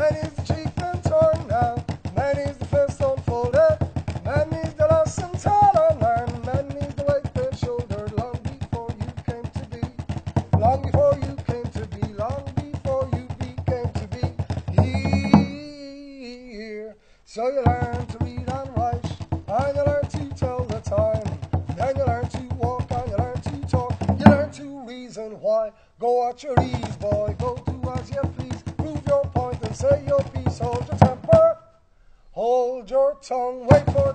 Man is the cheek and tongue now. Man is the first unfolded. Man is the last and tall unlearned. Man is the white and shouldered. Long before you came to be. Long before you came to be. Long before you became to be here. So you learn to read and write, and you learn to tell the time. Then you learn to walk and you learn to talk. You learn to reason why. Go at your ease, boy. Go do as you please. Prove your point and say your piece. Hold your temper. Hold your tongue. Wait for